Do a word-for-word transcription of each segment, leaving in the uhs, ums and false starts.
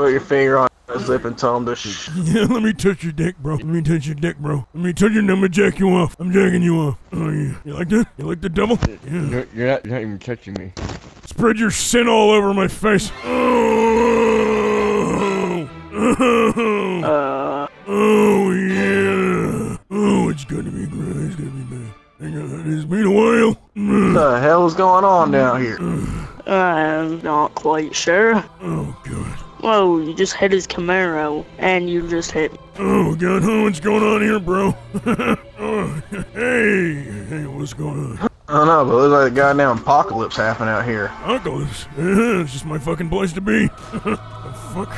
Put your finger on his lip and tell him to shh. Yeah, let me touch your dick, bro. Let me touch your dick, bro. Let me touch your number, jack you off. I'm jacking you off. Oh, yeah. You like that? You like the devil? Yeah. You're, you're, not, you're not even touching me. Spread your sin all over my face. Oh, oh, uh. oh yeah. Oh, it's gonna be great. It's gonna be bad. Hang on, it's been a while. What the hell is going on down here? I'm not quite sure. Oh, God. Whoa, you just hit his Camaro, and you just hit me. Oh, God, oh, what's going on here, bro? Oh, hey, hey, what's going on? I don't know, but it looks like a goddamn apocalypse happening out here. Apocalypse? Yeah, it's just my fucking place to be. Oh, fuck.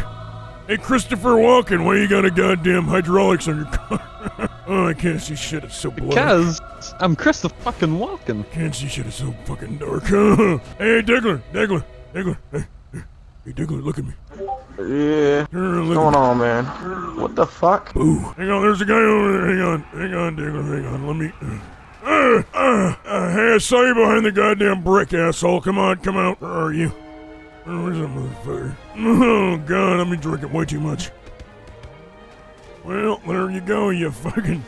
Hey, Christopher Walken, why you got a goddamn hydraulics on your car? Oh, I can't see shit, it's so blurry. Because I'm Christopher fucking Walken. I can't see shit, it's so fucking dark. Hey, Diggler, Diggler, Diggler, hey. Hey, Diggler, look at me. Yeah. Look What's going on, man? What the fuck? Boo. Hang on, there's a guy over there. Hang on. Hang on, Diggler. Hang on. Let me... Uh, uh, uh, hey, I saw you behind the goddamn brick, asshole. Come on, come out. Where are you? Where's that motherfucker? Oh, God, I've been drinking way too much. Well, there you go, you fucking...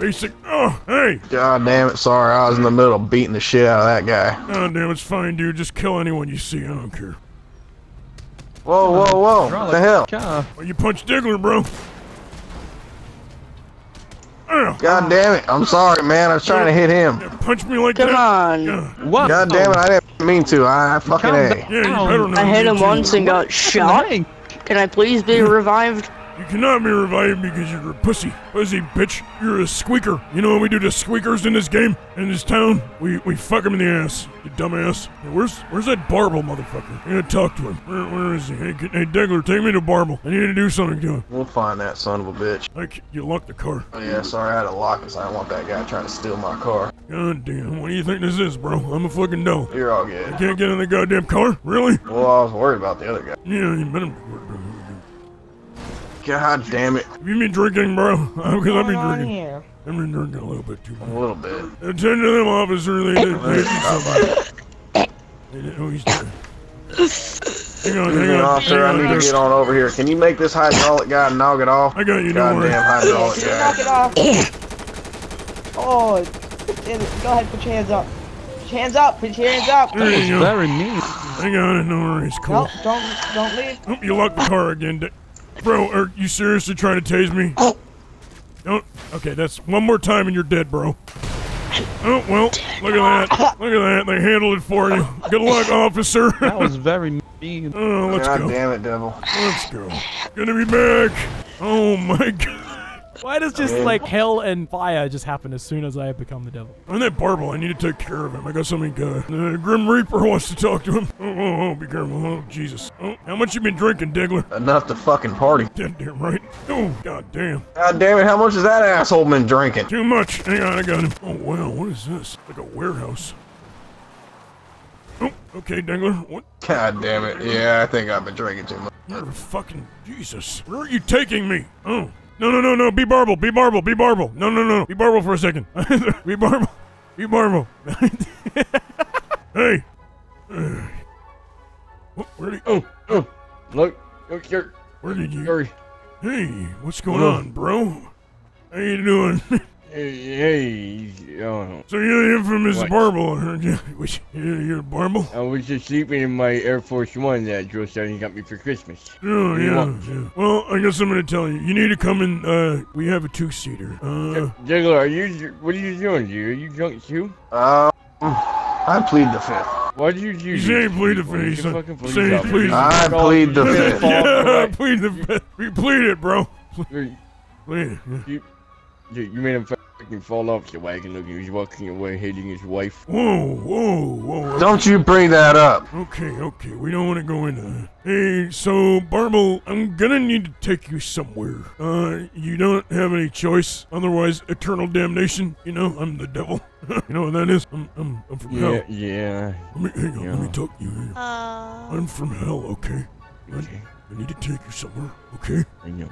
Basic. Oh, hey! God damn it, sorry. I was in the middle of beating the shit out of that guy. God damn, it's fine, dude. Just kill anyone you see. I don't care. Whoa, whoa, whoa! What the hell? Well, you punched Diggler, bro. God damn it! I'm sorry, man. I was trying yeah, to hit him. Yeah, punch me like Come that. Come on! What? God damn it! I didn't mean to. I, I fucking a. Yeah, you better not I hit him too. once and got shot. Can I please be revived? You cannot be revived because you're a pussy. Pussy, bitch. You're a squeaker. You know what we do to squeakers in this game? In this town? We we fuck him in the ass, you dumbass. Hey, where's where's that Barble motherfucker? I gotta talk to him. Where, where is he? Hey, can, hey, Diggler, take me to Barble. I need to do something to him. We'll find that son of a bitch. Like, you locked the car. Oh, yeah, sorry, I had to lock because I don't want that guy trying to steal my car. God damn, what do you think this is, bro? I'm a fucking dope. You're all good. I can't get in the goddamn car? Really? Well, I was worried about the other guy. Yeah, you better be worried about him. God damn it. Have you been drinking, bro? Because I've been drinking. Here? I've been drinking a little bit too much. A little bit. Attend to them, officer. They did. Oh, he's dead. Hang on, hang on. Officer, I need to get on over here. Can you make this hydraulic guy knock it off? I got you, don't worry. Goddamn hydraulic guy. Knock it off. Oh, go ahead, put your hands up. Put your hands up, put your hands up. There you go. Very neat. Hang on, no worries. Cool. No, don't, don't leave. Oh, you locked the car again. Bro, are you seriously trying to tase me? Oh. Don't. Okay, that's one more time and you're dead, bro. Oh, well, look at that. Look at that. They handled it for you. Good luck, officer. That was very mean. Oh, let's God go. God damn it, devil. Let's go. Gonna be back. Oh, my God. Why does just, like, hell and fire just happen as soon as I have become the devil? I'm that Barble. I need to take care of him. I got something, uh, the Grim Reaper wants to talk to him. Oh, oh, oh, be careful. Oh, Jesus. Oh, how much you been drinking, Diggler? Enough to fucking party. Dead damn right. Oh, God damn. God damn it, how much has that asshole been drinking? Too much. Hang on, I got him. Oh, wow, what is this? Like a warehouse. Oh, okay, Diggler. What? God damn it. Yeah, I think I've been drinking too much. You're a fucking Jesus. Where are you taking me? Oh. No, no, no, no, be Barble, be Barble, be Barble. No, no, no, be Barble for a second. Be Barble, be Barble. Hey. Oh, where did he? Oh, oh, look, look here. Where did you? Sorry. Hey, what's going Hello. on, bro? How you doing? Hey, hey, oh. So you're the infamous what? Barble, I heard you. You're, you're Barble? I was just sleeping in my Air Force One that Joe said he got me for Christmas. Oh, yeah, yeah. Well, I guess I'm going to tell you. You need to come in. Uh, we have a two-seater. Uh, Diggler, are you, what are you doing, dude? Are you drunk, too? Um, I plead the fifth. Why do you use Say plead the fifth. Say plead the fifth. I plead the fifth. Yeah, I plead the fifth. We plead it, bro. Plead it. Yeah. Dude, you made him fucking fall off the wagon. Look, he was walking away, hitting his wife. Whoa, whoa, whoa! Don't you bring that up. Okay, okay, we don't want to go into that. Hey, so Barble, I'm gonna need to take you somewhere. Uh, you don't have any choice, otherwise eternal damnation. You know, I'm the devil. You know what that is? I'm, I'm, I'm from yeah, hell. Yeah, let me, hang on, yeah. Let me talk to you here. Uh... I'm from hell, okay? Okay. I, I need to take you somewhere, okay? I know.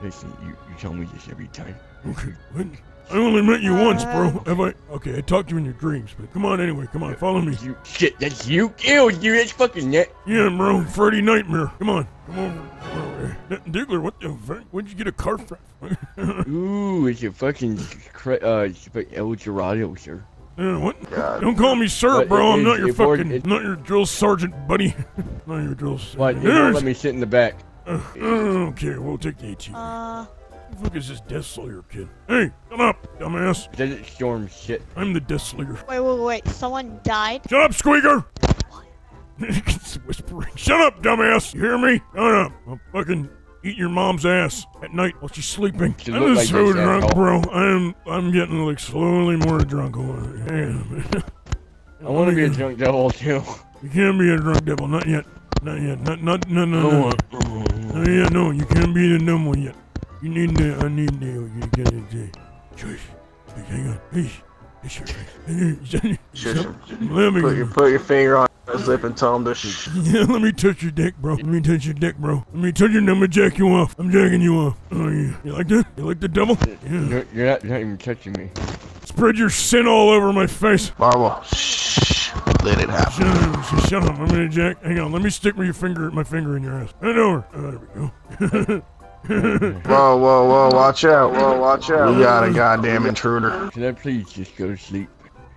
Listen, you, you tell me this every time. Okay, what? I only met you uh, once, bro. Have I? Okay, I talked to you in your dreams, but come on anyway. Come on, follow me. You shit, that's you. Ew, you. That's fucking net. Yeah, bro. Freddy Nightmare. Come on. Come over. over Diggler, what the fuck? Where'd you get a car from? Ooh, it's a fucking uh, El Dorado, sir. Yeah, what? God. Don't call me sir, but bro. I'm not your fucking, it's... not your drill sergeant, buddy. Not your drill sergeant. What? You won't let me sit in the back. Uh, okay, we'll take the eighteen. Uh. Who the fuck is this Death Slayer kid? Hey, come up, dumbass. Desert Storm shit. I'm the Death Slayer. Wait, wait, wait. Someone died? Shut up, squeaker! It's whispering. Shut up, dumbass! You hear me? Shut up. I'll fucking eat your mom's ass at night while she's sleeping. She I'm just like so drunk, asshole. bro. I'm I'm getting like slowly more drunk. Damn. I want to be a drunk devil too. You can't be a drunk devil. Not yet. Not yet. Not not no no no. Not yet. No, you can't be the dumb one yet. You need to, I need to, you get it, Jay. Joyce, hang on, please. It's your face. Just let me put your, put your finger on his lip and tell him to shh. Yeah, let me touch your dick, bro. Let me touch your dick, bro. Let me touch your number, jack you off. I'm jacking you off. Oh, yeah. You like that? You like the devil? Yeah. You're, you're, not, you're not even touching me. Spread your sin all over my face. Barble, shh. Let it happen. Shut up, shut up. I'm gonna jack. Hang on, let me stick my finger, my finger in your ass. Hand over. Oh, there we go. Whoa, whoa, whoa, watch out, whoa, watch out. We got a goddamn intruder. Can I please just go to sleep?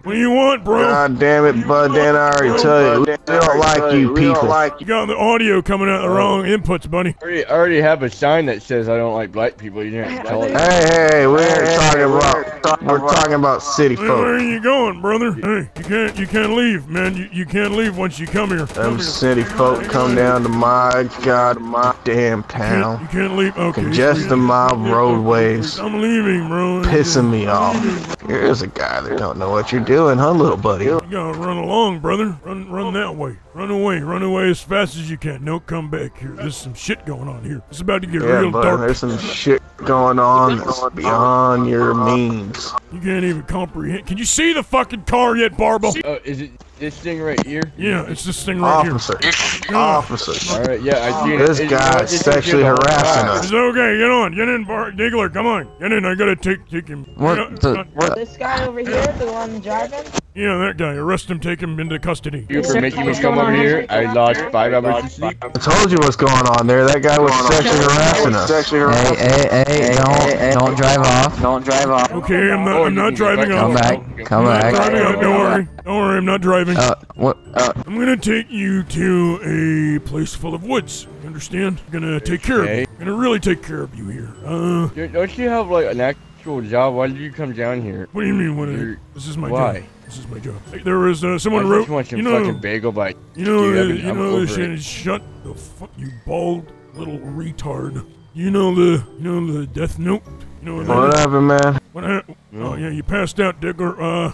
What do you want, bro? God damn it, bud, Dan, I already tell you. We don't like you people. You got the audio coming out of the wrong inputs, buddy. I already have a sign that says I don't like black people. You didn't tell it. Hey, hey, we ain't talking about, we're talking about city folk. Where are you going, brother? Hey, you can't, you can't leave, man. You, you can't leave once you come here. Them city folk come down to my, god, my damn town. You can't leave, okay. Congesting my roadways. I'm leaving, bro. Pissing me off. Here's a guy that don't know what you're doing. Doing, huh, little buddy? You gotta run along, brother. Run, run that way. Run away. Run away as fast as you can. No, come back here. There's some shit going on here. It's about to get yeah, real buddy, dark. There's some shit going on that's beyond your means. You can't even comprehend. Can you see the fucking car yet, Barble? Oh, is it this thing right here? Yeah, it's this thing right Officer. here. Officer. Officer. All right, yeah, I see This it. guy is sexually harassing us. It's okay. Get on. Get in, Bar Diggler. Come on. Get in. I gotta take, take him. What the, what? This guy over here, the one driving. Yeah, that guy. Arrest him, take him into custody. You for making me come over here. I lost five hours of sleep. I told you what's going on there. That guy was sexually harassing us. Hey, hey, hey, don't, don't drive off. Don't drive off. Okay, I'm not, I'm not driving off. Come back, come back. Don't worry, don't worry, I'm not driving. Uh, what? Uh, I'm gonna take you to a place full of woods. You understand? I'm gonna take care of you. I'm gonna really take care of you here. Uh, don't you have like an act? Job, why did you come down here? What do you mean? What? Is, this is my why? Job. This is my job. There was uh, someone I just wrote. Want you know, fucking bagel bite. You know, Dude, uh, been, you I'm know, the shut the fuck, you bald little retard. You know the, you know the death note. You know what, what happened, man? What happened? No. Oh yeah, you passed out, Digger. Uh,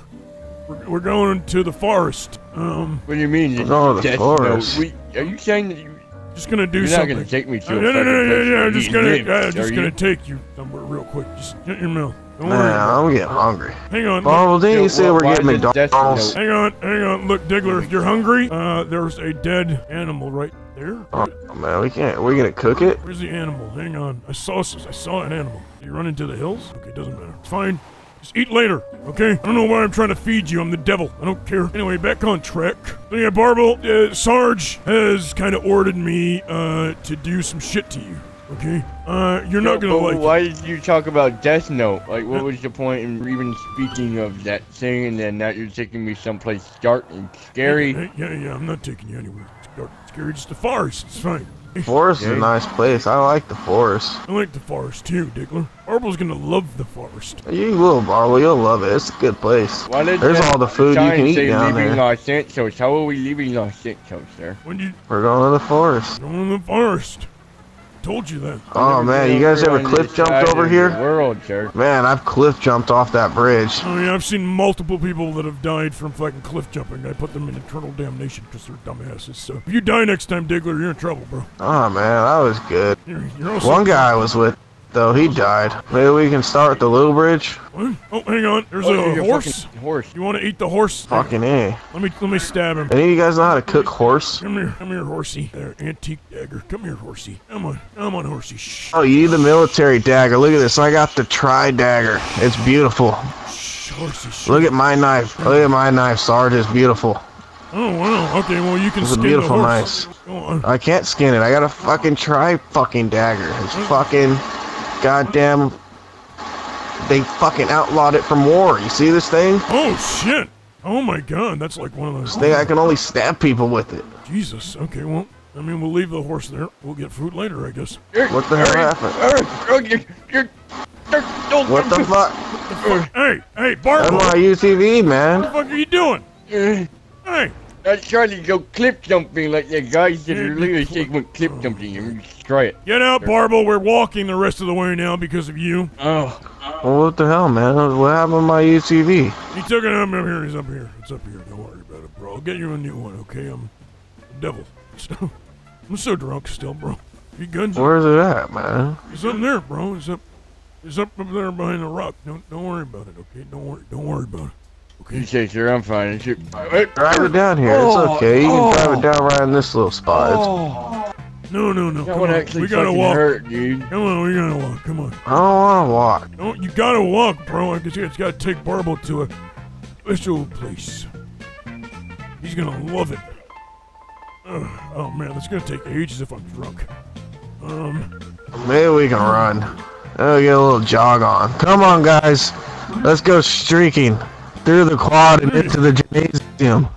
we're, we're going to the forest. Um. What do you mean? We're going to the forest. Note? Are you saying that you? Just gonna do You're something. You're not gonna take me to uh, a No, no, no, no, no, I'm just gonna, uh, just gonna you? take you somewhere real quick. Just get your mouth. Don't worry. Nah, I'm getting hungry. Hang on. Barble, didn't you say we're getting McDonald's? Hang on, hang on. Look, Diggler, if you're hungry, uh, there's a dead animal right there. Oh, man, we can't. We're gonna cook it? Where's the animal? Hang on. I saw, I saw an animal. Did you run into the hills? Okay, doesn't matter. It's fine. Just eat later, okay? I don't know why I'm trying to feed you. I'm the devil. I don't care. Anyway, back on track. So yeah, Barble, uh, Sarge has kind of ordered me uh, to do some shit to you, okay? Uh, you're no, not gonna like why it. did you talk about Death Note? Like, what yeah. was the point in even speaking of that thing, and then now you're taking me someplace dark and scary? Yeah, yeah, yeah, I'm not taking you anywhere. It's dark and scary. It's the forest. It's fine. Forest is a nice place. I like the forest. I like the forest too, Diggler. Barble's gonna love the forest. You will, Barble. You'll love it. It's a good place. Why did There's all the food you can eat down there. Los Santos. How are we leaving Los Santos, sir? When you... We're going to the forest. We're going to the forest. I told you that. Oh man, you guys ever cliff jumped over here? World, sir. Man, I've cliff jumped off that bridge. Oh yeah, I've seen multiple people that have died from fucking cliff jumping. I put them in eternal damnation because they're dumbasses. So if you die next time, Diggler, you're in trouble, bro. Oh man, I was good. You're, you're also One guy I was with though. He died. Maybe we can start at the little bridge. Oh, hang on. There's oh, a horse. Horse. You want to eat the horse? Fucking A. Let me let me stab him. Any of you guys know how to cook horse? Come here, come here, horsey. There, antique dagger. Come here, horsey. Come on, come on, horsey. Shh. Oh, you need the military dagger. Look at this. I got the tri-dagger. It's beautiful. Shh, horsey. Shh. Look at my knife. Look at my knife, Sarge. It's beautiful. Oh wow. Okay, well you can skin the horse. It's a beautiful knife. Go on. I can't skin it. I got a fucking tri-fucking dagger. It's fucking goddamn. They fucking outlawed it from war. You see this thing? Oh shit! Oh my god, that's like one of those. This thing, I can only stab people with it. Jesus. Okay, well, I mean, we'll leave the horse there. We'll get food later, I guess. What the hell happened? What the fuck? Hey, hey, Barble! That's my U T V, man. What the fuck are you doing? Hey! I tried to go clip jumping like that guy said earlier. They said went clip jumping. Let me just try it. Get out, Barble. We're walking the rest of the way now because of you. Oh. Well, what the hell, man? What happened to my U T V? He took it up here. He's up here. It's up here. Don't worry about it, bro. I'll get you a new one, okay? I'm the devil. So, I'm so drunk still, bro. You good? Where's it at, man? It's up there, bro. It's up. It's up up there behind the rock. Don't don't worry about it, okay? Don't worry. Don't worry about it. Okay. You say, sir, I'm fine. Drive it down here. Oh, it's okay. You can oh. drive it down right in this little spot. Oh. No, no, no. Come on. We gotta walk. Hurt, dude. Come on, we gotta walk. Come on. I don't wanna walk. No, you gotta walk, bro. I guess it's gotta take Barble to a special place. He's gonna love it. Oh, oh man, that's gonna take ages if I'm drunk. Um. Maybe we can run. That'll get a little jog on. Come on, guys. Let's go streaking through the quad and into the gymnasium.